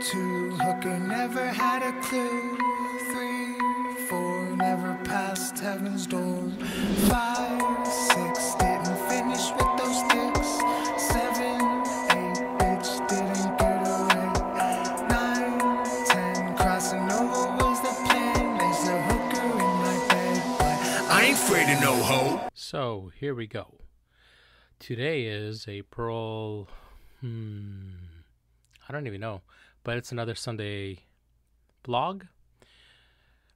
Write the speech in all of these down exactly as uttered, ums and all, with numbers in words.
Two, hooker never had a clue. Three, four, never passed heaven's door. Five, six, didn't finish with those sticks. Seven, eight, bitch, didn't get away. Nine, ten, crossing over was the plan. There's a hooker in my bed, but I ain't afraid of no hoe. So, here we go. Today is April... Hmm... I don't even know. But it's another Sunday blog,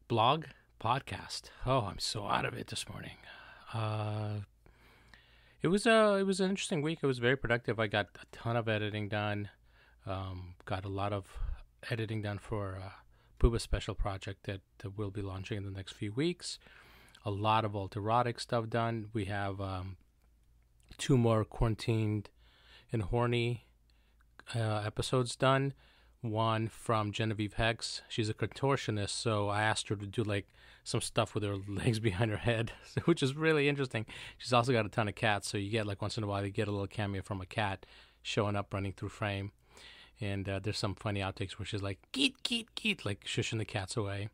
blog podcast. Oh, I'm so out of it this morning. Uh, it was a, it was an interesting week. It was very productive. I got a ton of editing done. Um, got a lot of editing done for uh, Puba's special project that, that we'll be launching in the next few weeks. A lot of alt-erotic stuff done. We have um, two more Quarantined and Horny uh, episodes done. One from Genevieve Hex. She's a contortionist, so I asked her to do like some stuff with her legs behind her head, which is really interesting. She's also got a ton of cats, so you get like once in a while you get a little cameo from a cat showing up running through frame. And uh, there's some funny outtakes where she's like "geet geet geet," like shushing the cats away.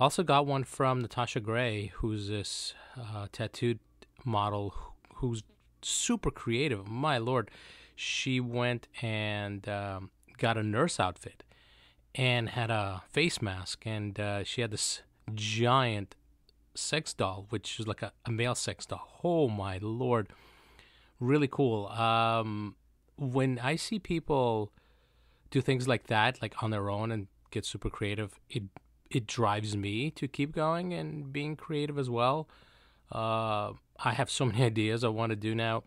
Also got one from Natasha Gray, who's this uh, tattooed model who's super creative. My lord, she went and um, got a nurse outfit and had a face mask, and uh, she had this giant sex doll, which is like a, a male sex doll. Oh my lord, really cool. Um, when I see people do things like that, like on their own and get super creative, it it drives me to keep going and being creative as well. Uh, I have so many ideas I want to do now,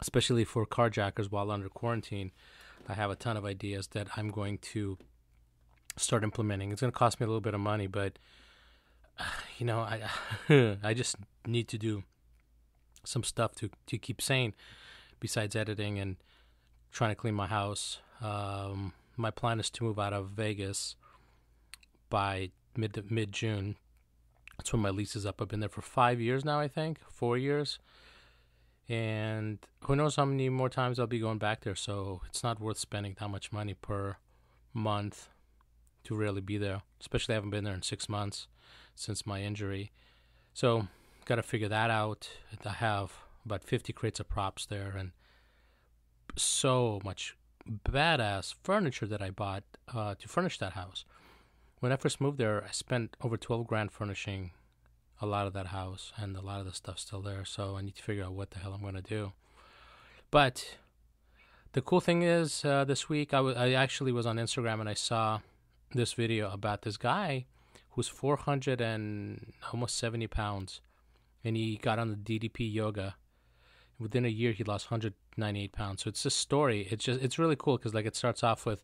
especially for carjackers while under quarantine. I have a ton of ideas that I'm going to start implementing. It's going to cost me a little bit of money, but, uh, you know, I I just need to do some stuff to, to keep sane besides editing and trying to clean my house. Um, my plan is to move out of Vegas by mid, mid-June. That's when my lease is up. I've been there for five years now, I think, four years. And who knows how many more times I'll be going back there, so it's not worth spending that much money per month to really be there. Especially I haven't been there in six months since my injury. So got to figure that out. I have about fifty crates of props there and so much badass furniture that I bought uh, to furnish that house. When I first moved there, I spent over twelve grand furnishing a lot of that house, and a lot of the stuff's still there, so I need to figure out what the hell I'm going to do. But the cool thing is, uh, this week I, w- I actually was on Instagram and I saw this video about this guy who's four hundred and almost seventy pounds, and he got on the D D P Yoga. Within a year, he lost one hundred ninety-eight pounds. So it's this story. It's just it's really cool because like it starts off with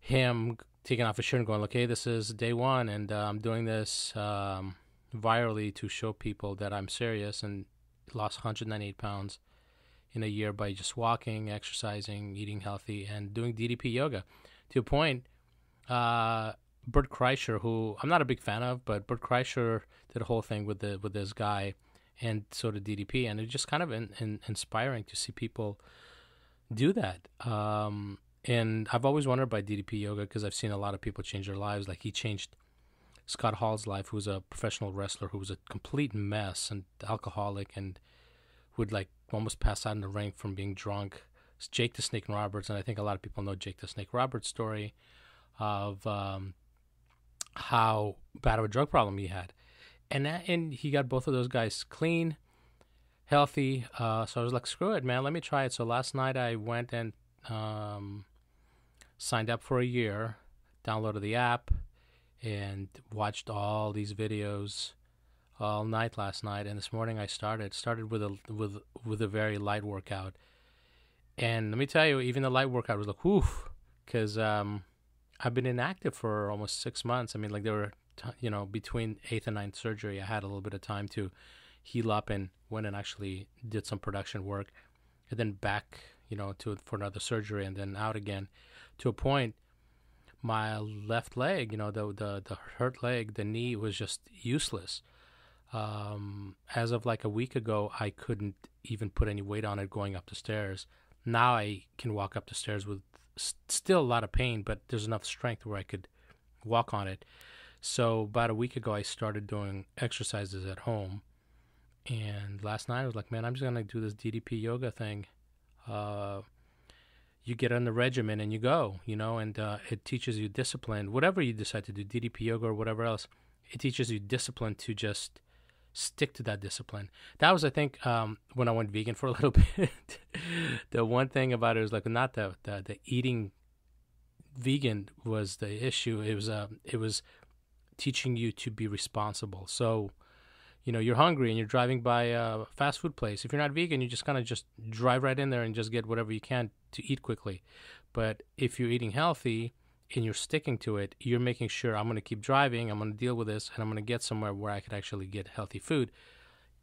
him taking off his shirt and going, "Okay, this is day one, and uh, I'm doing this." Um, virally to show people that I'm serious, and lost one hundred ninety-eight pounds in a year by just walking, exercising, eating healthy, and doing D D P yoga. To a point, uh, Bert Kreischer, who I'm not a big fan of, but Bert Kreischer did a whole thing with the with this guy, and so did D D P, and it's just kind of in, in, inspiring to see people do that. Um, and I've always wondered by D D P yoga because I've seen a lot of people change their lives. Like he changed Scott Hall's life, who was a professional wrestler, who was a complete mess and alcoholic and would like almost pass out in the ring from being drunk. It's Jake the Snake Roberts, and I think a lot of people know Jake the Snake Roberts' story of um, how bad of a drug problem he had. And that, and he got both of those guys clean, healthy. Uh, so I was like, screw it, man, let me try it. So last night I went and um, signed up for a year, downloaded the app, and watched all these videos all night last night, and this morning I started started with a with with a very light workout. And let me tell you, even the light workout was like woof, because um, I've been inactive for almost six months. I mean, like there were t- you know between eighth and ninth surgery, I had a little bit of time to heal up and went and actually did some production work, and then back you know to for another surgery, and then out again to a point. My left leg, you know, the, the the hurt leg, the knee was just useless. Um, as of like a week ago, I couldn't even put any weight on it going up the stairs. Now I can walk up the stairs with s- still a lot of pain, but there's enough strength where I could walk on it. So about a week ago, I started doing exercises at home. And last night I was like, man, I'm just going to do this D D P yoga thing. Uh, you get on the regimen and you go, you know, and uh, it teaches you discipline. Whatever you decide to do, D D P yoga or whatever else, it teaches you discipline to just stick to that discipline. That was, I think, um, when I went vegan for a little bit, the one thing about it was like, not the, the, the eating vegan was the issue. It was, uh, it was teaching you to be responsible. So, you know, you're hungry and you're driving by a fast food place. If you're not vegan, you just kind of just drive right in there and just get whatever you can to eat quickly. But if you're eating healthy and you're sticking to it, you're making sure I'm going to keep driving, I'm going to deal with this, and I'm going to get somewhere where I could actually get healthy food.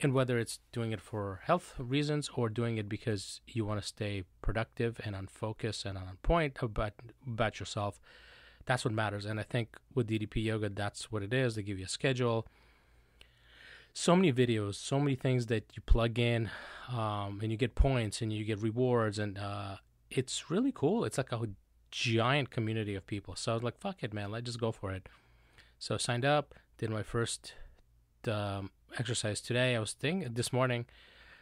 And whether it's doing it for health reasons or doing it because you want to stay productive and on focus and on point about, about yourself, that's what matters. And I think with D D P Yoga, that's what it is. They give you a schedule. So many videos, so many things that you plug in, um, and you get points and you get rewards, and uh, it's really cool. It's like a giant community of people. So I was like, fuck it, man, let's just go for it. So I signed up, did my first um, exercise today. I was thinking this morning.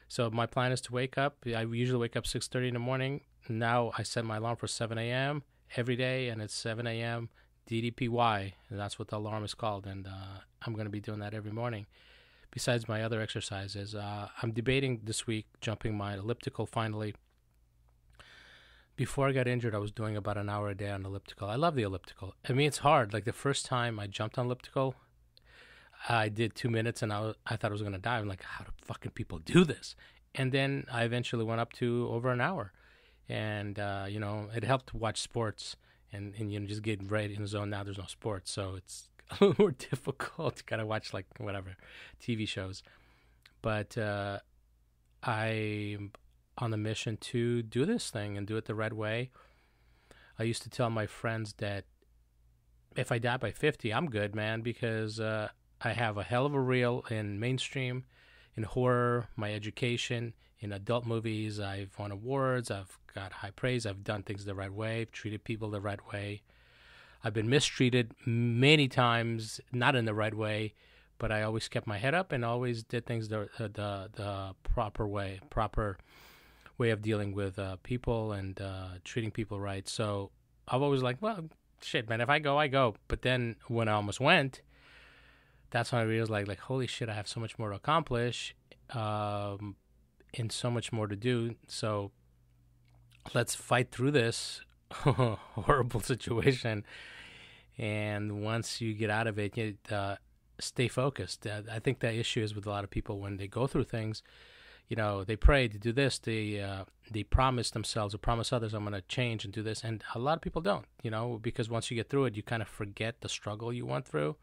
So my plan is to wake up. I usually wake up six thirty in the morning. Now I set my alarm for seven a.m. every day, and it's seven a.m. D D P Y, and that's what the alarm is called. And uh, I'm going to be doing that every morning. Besides my other exercises, uh, I'm debating this week jumping my elliptical finally. Before I got injured, I was doing about an hour a day on elliptical. I love the elliptical. I mean, it's hard. Like the first time I jumped on elliptical, I did two minutes and I, was, I thought I was going to die. I'm like, how do fucking people do this? And then I eventually went up to over an hour. And, uh, you know, it helped watch sports and, and, you know, just get right in the zone. Now there's no sports, so it's a little more difficult to kind of watch like whatever T V shows. But uh, I'm on the mission to do this thing and do it the right way. I used to tell my friends that if I die by fifty, I'm good, man, because uh, I have a hell of a reel in mainstream, in horror, my education, in adult movies. I've won awards. I've got high praise. I've done things the right way, treated people the right way. I've been mistreated many times, not in the right way, but I always kept my head up and always did things the the, the proper way, proper way of dealing with uh, people and uh, treating people right. So I've always like, well, shit, man, if I go, I go. But then when I almost went, that's when I realized, like, like holy shit, I have so much more to accomplish um, and so much more to do. So let's fight through this horrible situation, and once you get out of it, you, uh, stay focused. Uh, I think that issue is with a lot of people when they go through things. You know, they pray to do this, they uh, they promise themselves or promise others, I'm going to change and do this, and a lot of people don't, you know, because once you get through it, you kind of forget the struggle you went through.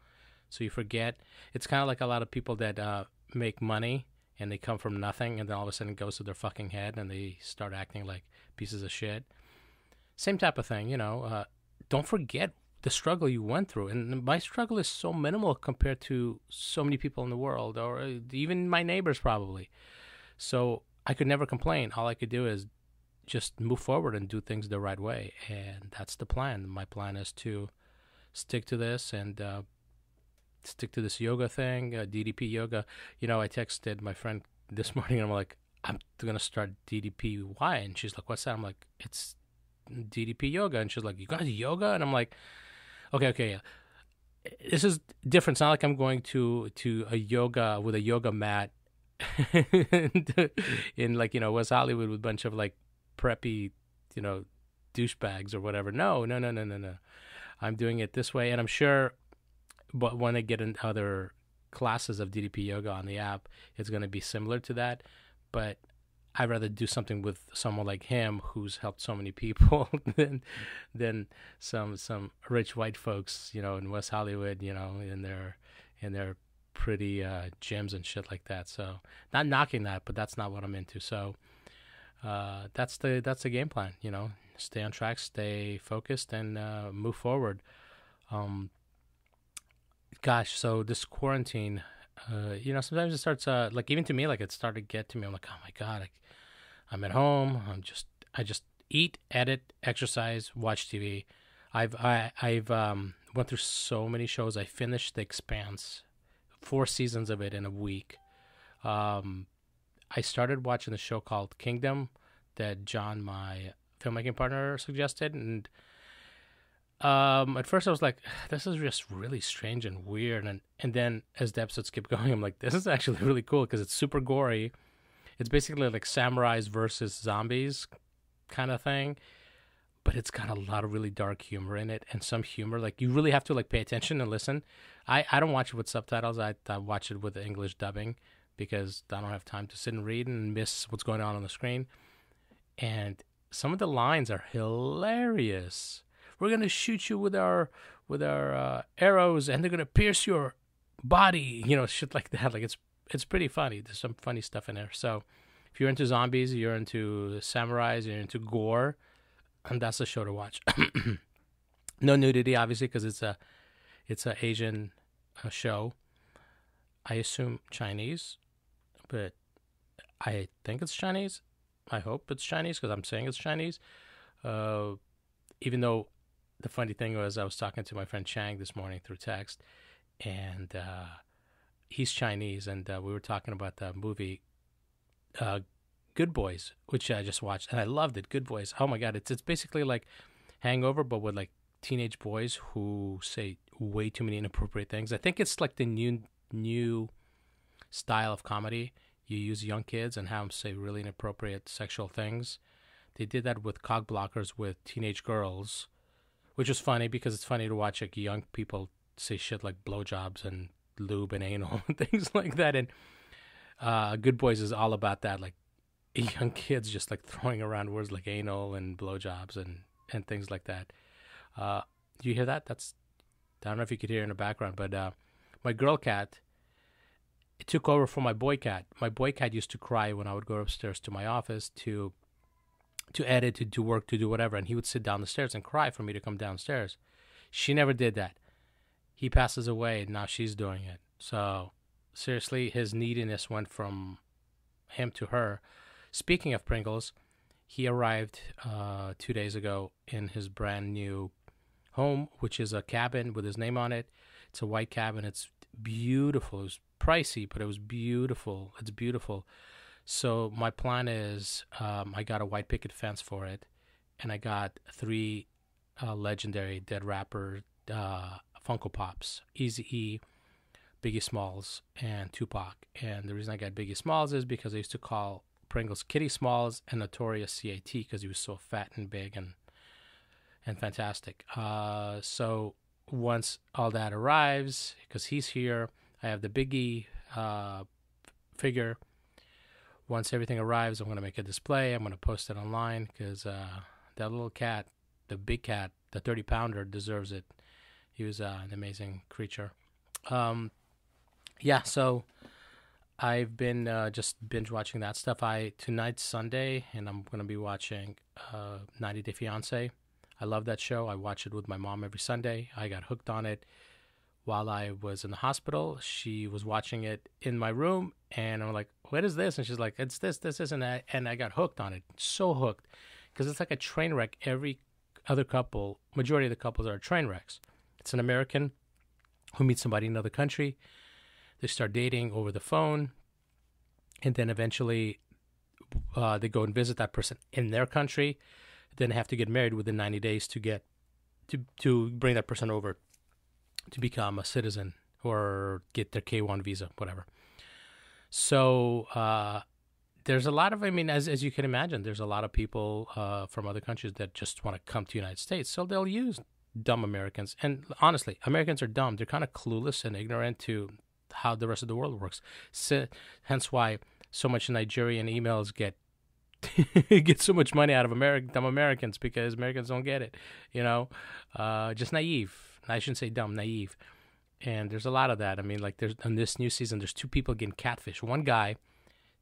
So you forget. It's kind of like a lot of people that uh, make money and they come from nothing, and then all of a sudden it goes to their fucking head and they start acting like pieces of shit. Same type of thing, you know, uh, don't forget the struggle you went through. And my struggle is so minimal compared to so many people in the world, or even my neighbors probably. So I could never complain. All I could do is just move forward and do things the right way. And that's the plan. My plan is to stick to this and uh, stick to this yoga thing, uh, D D P yoga. You know, I texted my friend this morning, and I'm like, I'm going to start D D P Y. And she's like, what's that? I'm like, it's D D P yoga. And she's like, you guys yoga? And I'm like, okay, okay, yeah. This is different. It's not like I'm going to to a yoga with a yoga mat in, in like, you know, West Hollywood with a bunch of like preppy, you know, douchebags or whatever. No, no, no, no, no, no. I'm doing it this way, and I'm sure. But when I get in other classes of D D P yoga on the app, it's going to be similar to that, but I'd rather do something with someone like him who's helped so many people than than some some rich white folks, you know, in West Hollywood, you know, in their in their pretty uh, gyms and shit like that. So not knocking that, but that's not what I'm into. So uh, that's the that's the game plan, you know. Stay on track, stay focused, and uh, move forward. Um, gosh, so this quarantine. Uh, you know, sometimes it starts, uh, like, even to me, like, it started to get to me. I'm like, oh, my God, I, I'm at home. I'm just, I just eat, edit, exercise, watch T V. I've I, I've um went through so many shows. I finished The Expanse, four seasons of it in a week. Um, I started watching the show called Kingdom that John, my filmmaking partner, suggested, and um, at first I was like, this is just really strange and weird, and and then as the episodes keep going, I'm like, this is actually really cool because it's super gory. It's basically like samurais versus zombies kind of thing, but it's got a lot of really dark humor in it, and some humor, like, you really have to, like, pay attention and listen. I, I don't watch it with subtitles. I, I watch it with the English dubbing because I don't have time to sit and read and miss what's going on on the screen. And some of the lines are hilarious. We're going to shoot you with our with our uh, arrows, and they're going to pierce your body, you know, shit like that. Like, it's it's pretty funny. There's some funny stuff in there. So if you're into zombies, you're into samurais, you're into gore, and that's a show to watch. No nudity, obviously, because it's a it's an Asian uh, show. I assume Chinese, but I think it's Chinese. I hope it's Chinese because I'm saying it's Chinese. Uh, even though the funny thing was, I was talking to my friend Chang this morning through text, and uh, he's Chinese, and uh, we were talking about the movie uh, Good Boys, which I just watched, and I loved it. Good Boys. Oh my God, it's it's basically like Hangover, but with like teenage boys who say way too many inappropriate things. I think it's like the new new style of comedy. You use young kids and have them say really inappropriate sexual things. They did that with Cog Blockers with teenage girls, which is funny because it's funny to watch like young people say shit like blowjobs and lube and anal and things like that. And uh, Good Boys is all about that, like young kids just like throwing around words like anal and blowjobs and and things like that. Uh, do you hear that? That's I don't know if you could hear in the background, but uh, my girl cat. It took over for my boy cat. My boy cat used to cry when I would go upstairs to my office to to edit, to do work, to do whatever, and he would sit down the stairs and cry for me to come downstairs. She never did that. He passes away, and now she's doing it. So, seriously, his neediness went from him to her. Speaking of Pringles, he arrived uh, two days ago in his brand new home, which is a cabin with his name on it. It's a white cabin. It's beautiful. It was pricey, but it was beautiful. It's beautiful. So my plan is um, I got a white picket fence for it, and I got three uh, legendary dead rapper uh, Funko Pops, Eazy-E, Biggie Smalls, and Tupac. And the reason I got Biggie Smalls is because I used to call Pringles Kitty Smalls and Notorious C A T because he was so fat and big and, and fantastic. Uh, so once all that arrives, because he's here, I have the Biggie uh, figure. Once everything arrives, I'm going to make a display. I'm going to post it online because uh, that little cat, the big cat, the thirty-pounder, deserves it. He was uh, an amazing creature. Um, yeah, so I've been uh, just binge-watching that stuff. I Tonight's Sunday, and I'm going to be watching uh, ninety day fiancé. I love that show. I watch it with my mom every Sunday. I got hooked on it. While I was in the hospital, she was watching it in my room, and I'm like, what is this? And she's like, it's this, this, this, and that. And I got hooked on it, so hooked, because it's like a train wreck. Every other couple, majority of the couples are train wrecks. It's an American who meets somebody in another country. They start dating over the phone, and then eventually uh, they go and visit that person in their country. Then they have to get married within ninety days to get to, to bring that person over to become a citizen or get their K one visa, whatever. So uh, there's a lot of, I mean, as, as you can imagine, there's a lot of people uh, from other countries that just want to come to the United States. So they'll use dumb Americans. And honestly, Americans are dumb. They're kind of clueless and ignorant to how the rest of the world works. So, hence why so much Nigerian emails get get so much money out of American dumb Americans, because Americans don't get it, you know, uh, just naive. I shouldn't say dumb, naive. And there's a lot of that. I mean, like, there's on this new season, there's two people getting catfish. One guy,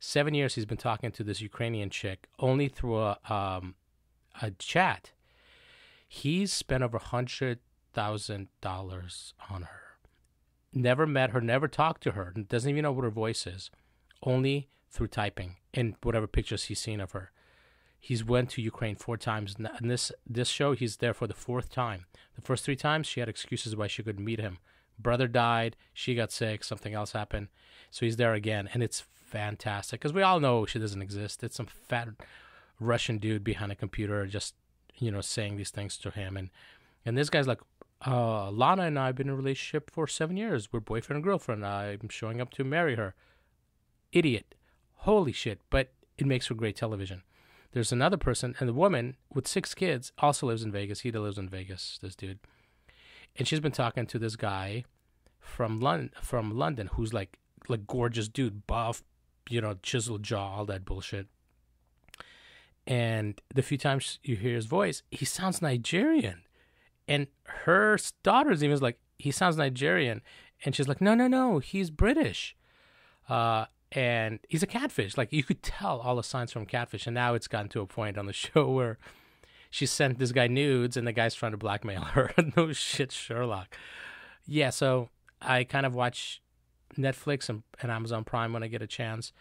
seven years he's been talking to this Ukrainian chick only through a, um, a chat. He's spent over one hundred thousand dollars on her. Never met her, never talked to her. Doesn't even know what her voice is. Only through typing and whatever pictures he's seen of her. He's went to Ukraine four times. In this this show, he's there for the fourth time. The first three times, she had excuses why she couldn't meet him. Brother died. She got sick. Something else happened. So he's there again, and it's fantastic because we all know she doesn't exist. It's some fat Russian dude behind a computer just, you know, saying these things to him. And and this guy's like, uh, Lana and I have been in a relationship for seven years. We're boyfriend and girlfriend. I'm showing up to marry her. Idiot. Holy shit. But it makes for great television. There's another person, and the woman with six kids also lives in Vegas. He lives in Vegas, this dude. And she's been talking to this guy from London, from London, who's like, like gorgeous dude, buff, you know, chiseled jaw, all that bullshit. And the few times you hear his voice, he sounds Nigerian. And her daughter's even like, he sounds Nigerian. And she's like, no, no, no, he's British. Uh, and he's a catfish. Like, you could tell all the signs from catfish. And now it's gotten to a point on the show where she sent this guy nudes, and the guy's trying to blackmail her. No shit, Sherlock. Yeah, so I kind of watch Netflix and, and Amazon Prime when I get a chance.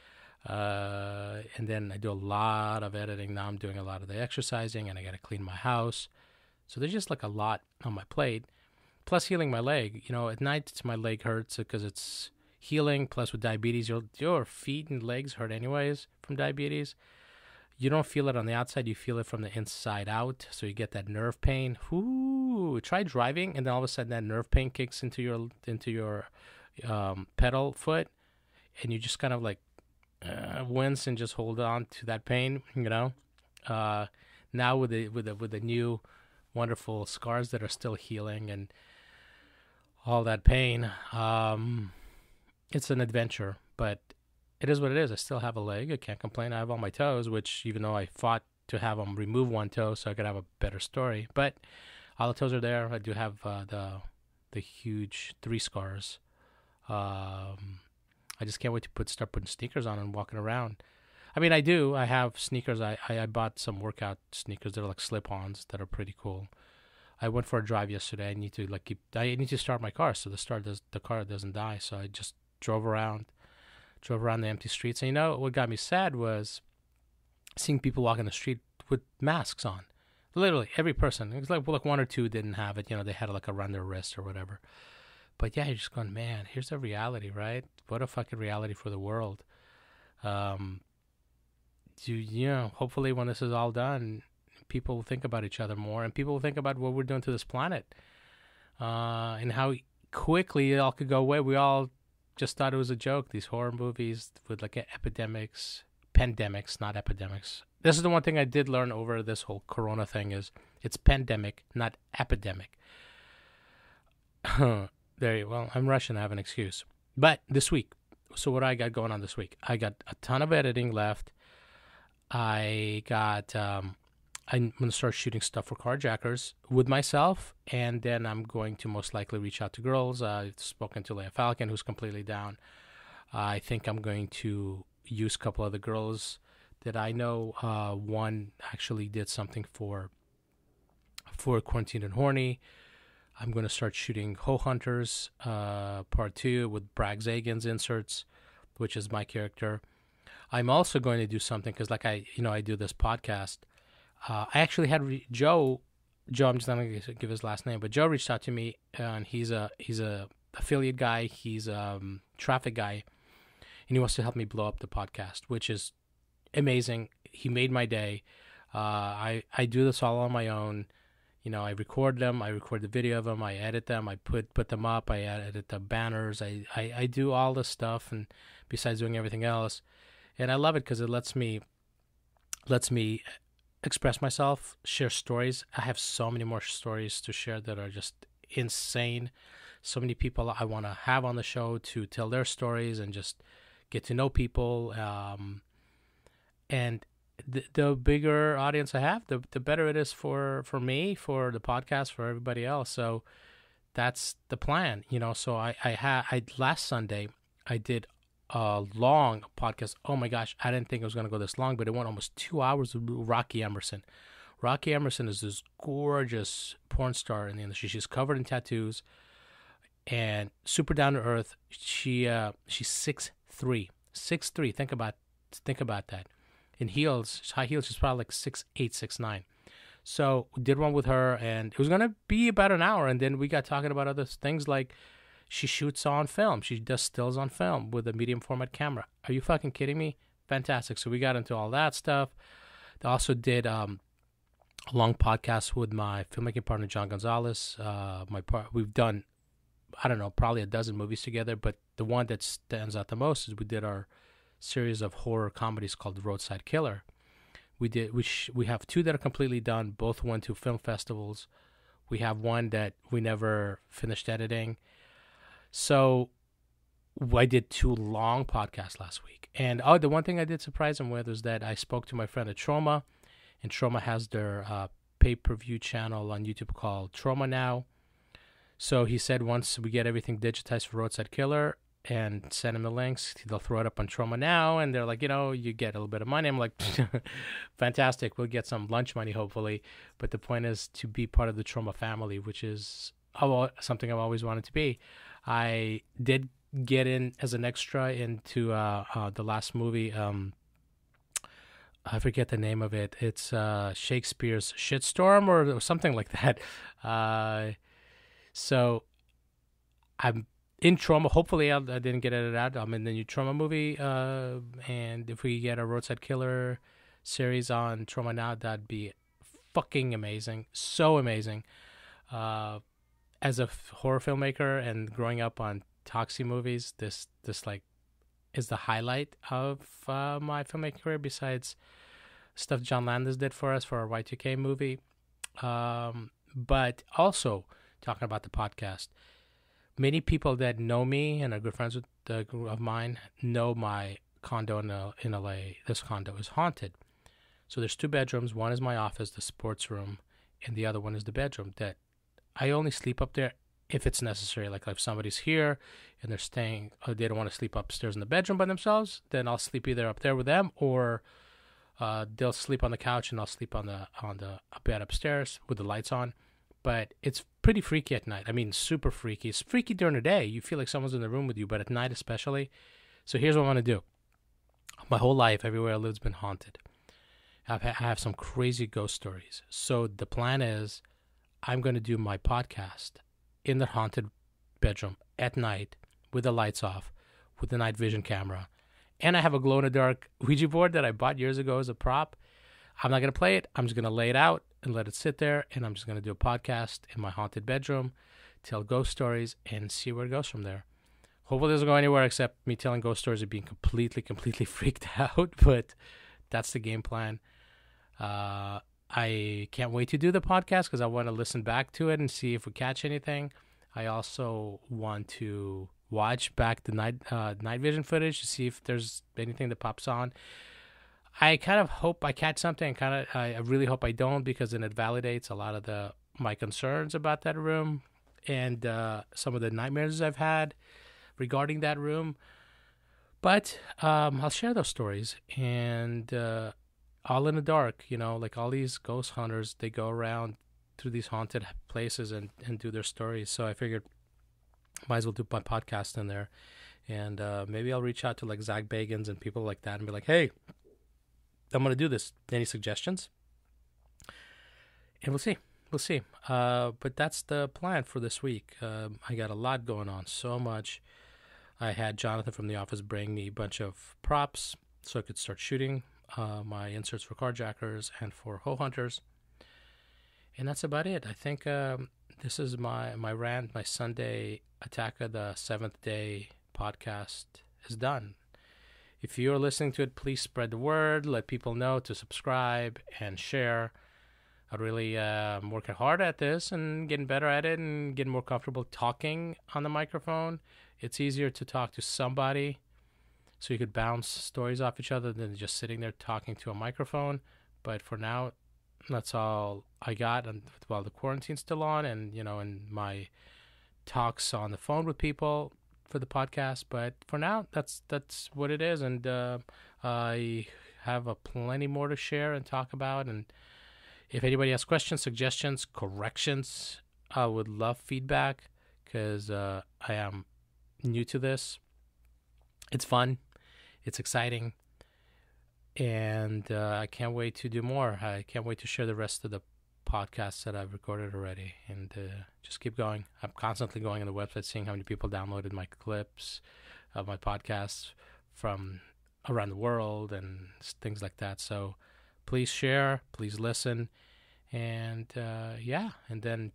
Uh, and then I do a lot of editing. Now I'm doing a lot of the exercising, and I got to clean my house. So there's just like a lot on my plate, plus healing my leg. You know, at night my leg hurts because it's healing, plus with diabetes, your, your feet and legs hurt anyways from diabetes. You don't feel it on the outside. You feel it from the inside out, so you get that nerve pain. Ooh, try driving, and then all of a sudden that nerve pain kicks into your into your um, pedal foot, and you just kind of like, Uh, wince and just hold on to that pain, you know. Uh, now with the with the with the new wonderful scars that are still healing and all that pain, um, it's an adventure. But it is what it is. I still have a leg. I can't complain. I have all my toes, which even though I fought to have them remove one toe so I could have a better story, but all the toes are there. I do have uh, the the huge three scars. Um, I just can't wait to put start putting sneakers on and walking around. I mean, I do. I have sneakers. I, I, I bought some workout sneakers. They're like slip-ons that are pretty cool. I went for a drive yesterday. I need to like keep. I need to start my car so the start does, the car doesn't die. So I just drove around, drove around the empty streets. And you know what got me sad was seeing people walk in the street with masks on. Literally every person. It was like, well, like one or two didn't have it. You know, they had like around their wrist or whatever. But yeah, you're just going, man, here's the reality, right? What a fucking reality for the world. Um, you, you know, hopefully when this is all done, people will think about each other more, and people will think about what we're doing to this planet, uh, and how quickly it all could go away. We all just thought it was a joke, these horror movies with like epidemics, pandemics, not epidemics. This is the one thing I did learn over this whole corona thing is it's pandemic, not epidemic. There you, well, I'm Russian. I have an excuse. But this week, so what I got going on this week, I got a ton of editing left. I got, um, I'm going to start shooting stuff for Carjackers with myself. And then I'm going to most likely reach out to girls. Uh, I've spoken to Leia Falcon, who's completely down. Uh, I think I'm going to use a couple other girls that I know. Uh, one actually did something for, for Quarantine and Horny. I'm going to start shooting Ho Hunters uh, Part two with Bragg Zagan's inserts, which is my character. I'm also going to do something because, like I, you know, I do this podcast. Uh, I actually had re Joe, Joe, I'm just not going to give his last name, but Joe reached out to me, and he's a he's a affiliate guy. He's a um, traffic guy, and he wants to help me blow up the podcast, which is amazing. He made my day. Uh, I, I do this all on my own. You know, I record them, I record the video of them, I edit them, I put put them up, I edit the banners, I, I, I do all this stuff, and besides doing everything else. And I love it because it lets me lets me express myself, share stories. I have so many more stories to share that are just insane. So many people I want to have on the show to tell their stories and just get to know people. Um, and The, the bigger audience I have, the the better it is for for me, for the podcast, for everybody else. So that's the plan, you know. So I I had I last Sunday I did a long podcast. Oh my gosh, I didn't think it was gonna go this long, but it went almost two hours with Rocky Emerson. Rocky Emerson is this gorgeous porn star in the industry. She's covered in tattoos and super down to earth. She uh she's six three, six three. Think about think about that. in heels, high heels. She's probably like six eight, six nine. So we did one with her, and it was going to be about an hour. And then we got talking about other things, like she shoots on film. She does stills on film with a medium format camera. Are you fucking kidding me? Fantastic. So we got into all that stuff. They also did um, a long podcast with my filmmaking partner, John Gonzalez. Uh, my par- We've done, I don't know, probably a dozen movies together, but the one that stands out the most is we did our series of horror comedies called Roadside Killer. We did, which we have two that are completely done. Both went to film festivals. We have one that we never finished editing. So I did two long podcasts last week. And oh, the one thing I did surprise him with is that I spoke to my friend at Troma, and Troma has their uh, pay-per-view channel on YouTube called Troma Now. So he said once we get everything digitized for Roadside Killer and send him the links, they'll throw it up on Troma Now, and they're like, you know, you get a little bit of money. I'm like, fantastic. We'll get some lunch money, hopefully. But the point is to be part of the Troma family, which is something I've always wanted to be. I did get in as an extra into uh, uh, the last movie. Um, I forget the name of it. It's uh, Shakespeare's Shitstorm or, or something like that. Uh, so I'm in Troma. Hopefully I, I didn't get edited out. I'm in the new Troma movie. Uh, and if we get a Roadside Killer series on Troma Now, that'd be fucking amazing. So amazing. Uh, as a f- horror filmmaker and growing up on Toxie movies, this this like is the highlight of uh, my filmmaking career, besides stuff John Landis did for us for our Y two K movie. Um, but also talking about the podcast, many people that know me and are good friends with uh, of mine know my condo in, uh, in L A. This condo is haunted. So there's two bedrooms. One is my office, the sports room, and the other one is the bedroom that I only sleep up there if it's necessary. Like if somebody's here and they're staying, or they don't want to sleep upstairs in the bedroom by themselves, then I'll sleep either up there with them, or uh, they'll sleep on the couch and I'll sleep on the on the bed upstairs with the lights on. But it's pretty freaky at night. I mean, super freaky. It's freaky during the day. You feel like someone's in the room with you, but at night especially. So here's what I want to do. My whole life, everywhere I live's been haunted. I've ha- I have some crazy ghost stories. So the plan is, I'm going to do my podcast in the haunted bedroom at night with the lights off, with the night vision camera. And I have a glow-in-the-dark Ouija board that I bought years ago as a prop. I'm not going to play it. I'm just going to lay it out and let it sit there, and I'm just going to do a podcast in my haunted bedroom, tell ghost stories, and see where it goes from there. Hopefully it doesn't go anywhere except me telling ghost stories and being completely, completely freaked out, but that's the game plan. Uh... I can't wait to do the podcast because I want to listen back to it and see if we catch anything. I also want to watch back the night uh, night vision footage to see if there's anything that pops on. I kind of hope I catch something. Kind of, I really hope I don't, because then it validates a lot of the my concerns about that room and uh, some of the nightmares I've had regarding that room. But um, I'll share those stories and. Uh, All in the dark, you know, like all these ghost hunters, they go around through these haunted places and, and do their stories. So I figured might as well do my podcast in there. And uh, maybe I'll reach out to like Zach Bagans and people like that and be like, hey, I'm going to do this. Any suggestions? And we'll see. We'll see. Uh, but that's the plan for this week. Uh, I got a lot going on, so much. I had Jonathan from the office bring me a bunch of props so I could start shooting. Uh, my inserts for carjackers and for hoe hunters, and that's about it. I think um, this is my my rant. My Sunday Attack of the seventh Day podcast is done. If you're listening to it, please spread the word. Let people know to subscribe and share. I really uh, am working hard at this and getting better at it and getting more comfortable talking on the microphone. It's easier to talk to somebody, so you could bounce stories off each other than just sitting there talking to a microphone. But for now, that's all I got. And while the quarantine's still on, and you know, and my talks on the phone with people for the podcast. But for now, that's that's what it is. And uh, I have a plenty more to share and talk about. And if anybody has questions, suggestions, corrections, I would love feedback, because uh, I am new to this. It's fun. It's exciting. And uh, I can't wait to do more. I can't wait to share the rest of the podcasts that I've recorded already, and uh, just keep going. I'm constantly going on the website, seeing how many people downloaded my clips of my podcasts from around the world and things like that. So please share, please listen. And uh, yeah, and then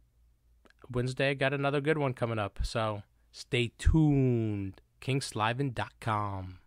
Wednesday, got another good one coming up. So stay tuned. king slivan dot com